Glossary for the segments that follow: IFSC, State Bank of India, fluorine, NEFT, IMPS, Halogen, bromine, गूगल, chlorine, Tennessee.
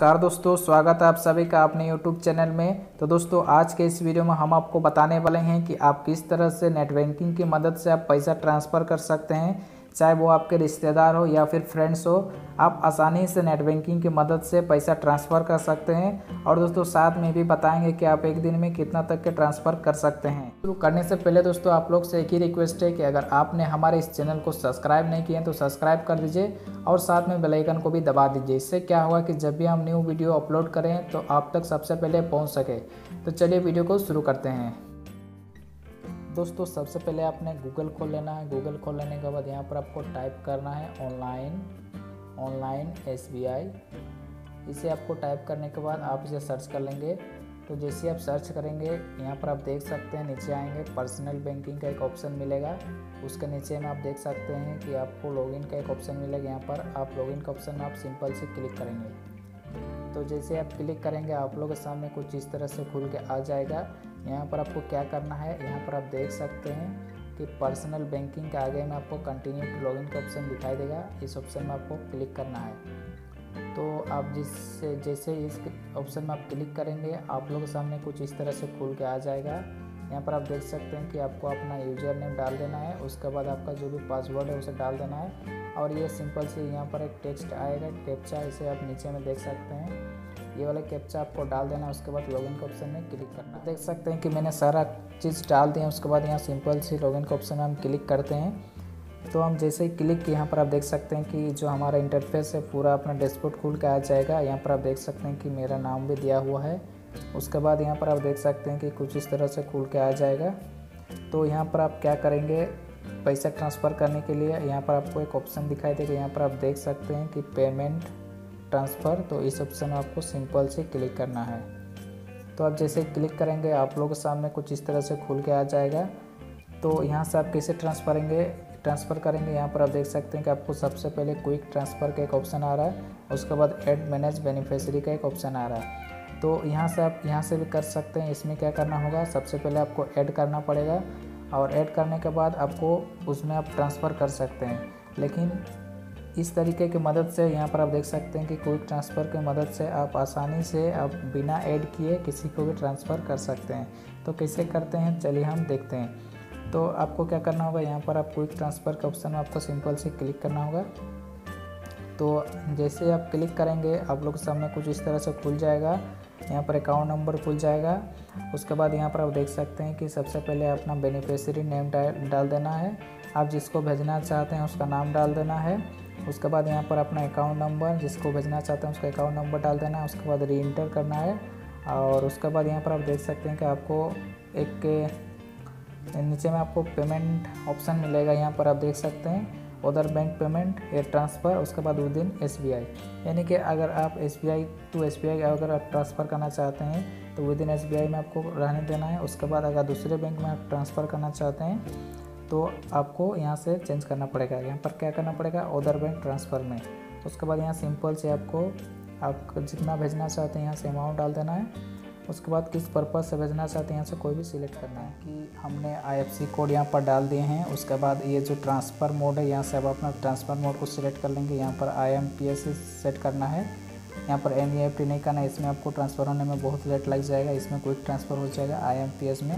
नमस्कार दोस्तों, स्वागत है आप सभी का अपने YouTube चैनल में। तो दोस्तों, आज के इस वीडियो में हम आपको बताने वाले हैं कि आप किस तरह से नेट बैंकिंग की मदद से आप पैसा ट्रांसफ़र कर सकते हैं, चाहे वो आपके रिश्तेदार हो या फिर फ्रेंड्स हो। आप आसानी से नेट बैंकिंग की मदद से पैसा ट्रांसफ़र कर सकते हैं। और दोस्तों, साथ में भी बताएंगे कि आप एक दिन में कितना तक के ट्रांसफ़र कर सकते हैं। शुरू करने से पहले दोस्तों, आप लोग से एक ही रिक्वेस्ट है कि अगर आपने हमारे इस चैनल को सब्सक्राइब नहीं किए हैं तो सब्सक्राइब कर दीजिए और साथ में बेल आइकन को भी दबा दीजिए। इससे क्या हुआ कि जब भी हम न्यू वीडियो अपलोड करें तो आप तक सबसे पहले पहुँच सके। तो चलिए वीडियो को शुरू करते हैं। दोस्तों, सबसे पहले आपने गूगल खोल लेना है। गूगल खोल लेने के बाद यहाँ पर आपको टाइप करना है ऑनलाइन SBI। इसे आपको टाइप करने के बाद आप इसे सर्च कर लेंगे। तो जैसे आप सर्च करेंगे, यहाँ पर आप देख सकते हैं नीचे आएंगे, पर्सनल बैंकिंग का एक ऑप्शन मिलेगा। उसके नीचे में आप देख सकते हैं कि आपको लॉगिन का एक ऑप्शन मिलेगा। यहाँ पर आप लॉगिन का ऑप्शन में आप सिंपल से क्लिक करेंगे। तो जैसे आप क्लिक करेंगे, आप लोगों के सामने कुछ इस तरह से खुल के आ जाएगा। यहाँ पर आपको क्या करना है, यहाँ पर आप देख सकते हैं कि पर्सनल बैंकिंग के आगे में आपको कंटिन्यू टू लॉगिन का ऑप्शन दिखाई देगा। इस ऑप्शन में आपको क्लिक करना है। तो आप जैसे इस ऑप्शन में आप क्लिक करेंगे, आप लोगों के सामने कुछ इस तरह से खुल के आ जाएगा। यहाँ पर आप देख सकते हैं कि आपको अपना यूजर नेम डाल देना है। उसके बाद आपका जो भी पासवर्ड है उसे डाल देना है। और ये सिंपल से यहाँ पर एक टेक्स्ट आएगा, कैप्चा, इसे आप नीचे में देख सकते हैं। ये वाला कैप्चा आपको डाल देना है। उसके बाद लॉगिन का ऑप्शन में क्लिक करना। देख सकते हैं कि मैंने सारा चीज़ डाल दिया। उसके बाद यहाँ सिंपल से लॉगिन का ऑप्शन में हम क्लिक करते हैं। तो हम जैसे ही क्लिक किए, यहाँ पर आप देख सकते हैं कि जो हमारा इंटरफेस है पूरा अपना डैशबोर्ड खुल के आ जाएगा। यहाँ पर आप देख सकते हैं कि मेरा नाम भी दिया हुआ है। उसके बाद यहाँ पर आप देख सकते हैं कि कुछ इस तरह से खुल के आ जाएगा। तो यहाँ पर आप क्या करेंगे, पैसा ट्रांसफ़र करने के लिए यहाँ पर आपको एक ऑप्शन दिखाई देगा। यहाँ पर आप देख सकते हैं कि पेमेंट ट्रांसफ़र। तो इस ऑप्शन में आपको सिंपल से क्लिक करना है। तो आप जैसे क्लिक करेंगे, आप लोगों के सामने कुछ इस तरह से खुल के आ जाएगा। तो यहाँ से आप कैसे ट्रांसफ़र करेंगे, यहाँ पर आप देख सकते हैं कि आपको सबसे पहले क्विक ट्रांसफ़र का एक ऑप्शन आ रहा है। उसके बाद ऐड मैनेज बेनिफिशियरी का एक ऑप्शन आ रहा है। तो यहाँ से आप यहाँ से भी कर सकते हैं। इसमें क्या करना होगा, सबसे पहले आपको ऐड करना पड़ेगा और ऐड करने के बाद आपको उसमें आप ट्रांसफ़र कर सकते हैं। लेकिन इस तरीके की मदद से यहाँ पर आप देख सकते हैं कि क्विक ट्रांसफ़र की मदद से आप आसानी से आप बिना ऐड किए किसी को भी ट्रांसफ़र कर सकते हैं। तो कैसे करते हैं, चलिए हम देखते हैं। तो आपको क्या करना होगा, यहाँ पर आप क्विक ट्रांसफ़र के ऑप्शन में आपको सिंपल से क्लिक करना होगा। तो जैसे आप क्लिक करेंगे, आप लोग के सामने कुछ इस तरह से खुल जाएगा। यहाँ पर अकाउंट नंबर खुल जाएगा। उसके बाद यहाँ पर आप देख सकते हैं कि सबसे पहले अपना बेनिफिशियरी नेम डाल देना है। आप जिसको भेजना चाहते हैं उसका नाम डाल देना है। उसके बाद यहाँ पर अपना अकाउंट नंबर, जिसको भेजना चाहते हैं उसका अकाउंट नंबर डाल देना है। उसके बाद री इंटर करना है। और उसके बाद यहाँ पर आप देख सकते हैं कि आपको एक नीचे में आपको पेमेंट ऑप्शन मिलेगा। यहाँ पर आप देख सकते हैं उधर बैंक पेमेंट, एयर ट्रांसफ़र, उसके बाद विदिन SBI। यानी कि अगर आप SBI टू SBI अगर आप ट्रांसफ़र करना चाहते हैं तो विदिन SBI में आपको रहने देना है। उसके बाद अगर दूसरे बैंक में आप ट्रांसफ़र करना चाहते हैं तो आपको यहाँ से चेंज करना पड़ेगा। यहाँ पर क्या करना पड़ेगा, उधर बैंक ट्रांसफ़र में। उसके बाद यहाँ सिंपल से आपको आप जितना भेजना चाहते हैं यहाँ से अमाउंट डाल देना है। उसके बाद किस पर्पज़ से भेजना चाहते हैं यहाँ से कोई भी सिलेक्ट करना है। कि हमने IFSC कोड यहाँ पर डाल दिए हैं। उसके बाद ये जो ट्रांसफ़र मोड है, यहाँ से आप अपना ट्रांसफ़र मोड को सिलेक्ट कर लेंगे। यहाँ पर IMPS सेट करना है। यहाँ पर NEFT नहीं करना है। इसमें आपको ट्रांसफ़र होने में बहुत लेट लग जाएगा। इसमें क्विक ट्रांसफ़र हो जाएगा IMPS में।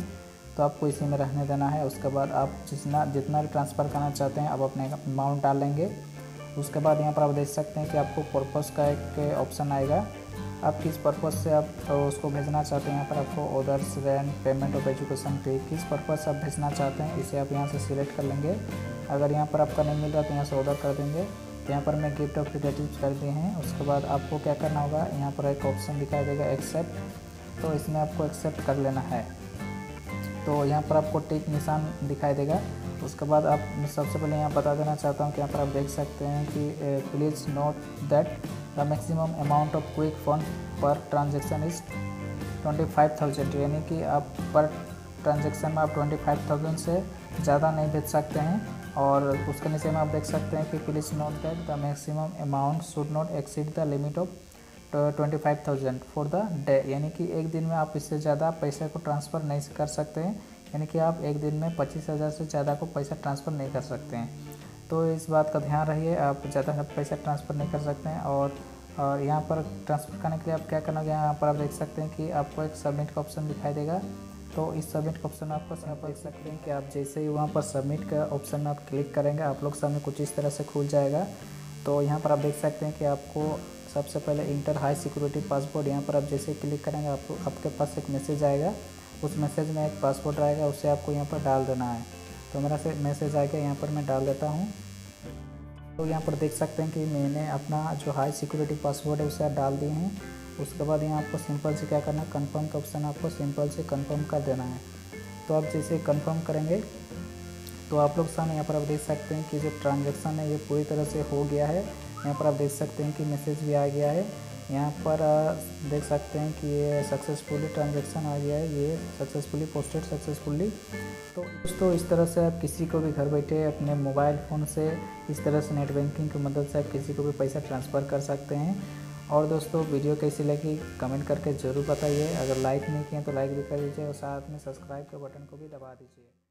तो आपको इसी में रहने देना है। उसके बाद आप जितना भी ट्रांसफ़र करना चाहते हैं आप अपने अमाउंट डाल लेंगे। उसके बाद यहाँ पर आप देख सकते हैं कि आपको पर्पज़ का एक ऑप्शन आएगा। आप किस पर्पज़ से आप उसको भेजना चाहते हैं, यहाँ पर आपको orders, rent, payment of education fee, किस पर्पज़ से आप भेजना चाहते हैं इसे आप यहाँ से सिलेक्ट कर लेंगे। अगर यहाँ पर आपका नहीं मिल रहा तो यहाँ से ऑर्डर कर देंगे। तो यहाँ पर मैं गिफ्ट ऑफ रिलेटिव्स कर दिए हैं। उसके बाद आपको क्या करना होगा, यहाँ पर एक ऑप्शन दिखाई देगा एक्सेप्ट। तो इसमें आपको एक्सेप्ट कर लेना है। तो यहाँ पर आपको टिक निशान दिखाई देगा। उसके बाद आप सबसे पहले यहाँ बता देना चाहता हूँ कि यहाँ पर आप देख सकते हैं कि please note that the maximum amount of quick fund per transaction is 25,000। यानी कि आप पर ट्रांजेक्शन में आप 25,000 से ज़्यादा नहीं भेज सकते हैं। और उसके नीचे में आप देख सकते हैं कि please note that the maximum amount should not exceed the limit of 25,000 for the day. यानी कि एक दिन में आप इससे ज़्यादा पैसे को ट्रांसफ़र नहीं कर सकते हैं। यानी कि आप एक दिन में 25,000 से ज़्यादा को पैसा ट्रांसफ़र नहीं कर सकते हैं। तो इस बात का ध्यान रखिए, आप ज़्यादा पैसा ट्रांसफ़र नहीं कर सकते हैं। और और यहाँ पर ट्रांसफर करने के लिए आप क्या करना होगा, यहाँ पर आप देख सकते हैं कि आपको एक सबमिट का ऑप्शन दिखाई देगा। तो इस सबमिट का ऑप्शन आपको यहाँ पर देख सकते हैं कि आप जैसे ही वहाँ पर सबमिट का ऑप्शन आप क्लिक करेंगे, आप लोग सामने कुछ इस तरह से खुल जाएगा। तो यहाँ पर आप देख सकते हैं कि आपको सबसे पहले इंटर हाई सिक्योरिटी पासवर्ड, यहाँ पर आप जैसे क्लिक करेंगे आपको आपके पास एक मैसेज आएगा। उस मैसेज में एक पासवर्ड आएगा, उसे आपको यहाँ पर डाल देना है। तो मेरा से मैसेज आ गया, यहाँ पर मैं डाल देता हूँ। तो यहाँ पर देख सकते हैं कि मैंने अपना जो हाई सिक्योरिटी पासवर्ड है उसे डाल दिए हैं। उसके बाद यहाँ आपको सिंपल से क्या करना है, कन्फर्म का ऑप्शन आपको सिंपल से कन्फर्म कर देना है। तो आप जैसे कन्फर्म करेंगे तो आप लोग सामने यहाँ पर आप देख सकते हैं कि जो ट्रांजेक्शन है ये पूरी तरह से हो गया है। यहाँ पर आप देख सकते हैं कि मैसेज भी आ गया है। यहाँ पर देख सकते हैं कि ये सक्सेसफुली ट्रांजेक्शन आ गया है, ये सक्सेसफुली पोस्टेड सक्सेसफुली। तो दोस्तों इस तरह से आप किसी को भी घर बैठे अपने मोबाइल फ़ोन से इस तरह से नेट बैंकिंग की मदद से आप किसी को भी पैसा ट्रांसफ़र कर सकते हैं। और दोस्तों वीडियो कैसी लगी कमेंट करके ज़रूर बताइए। अगर लाइक नहीं किए तो लाइक भी कर दीजिए और साथ में सब्सक्राइब के बटन को भी दबा दीजिए।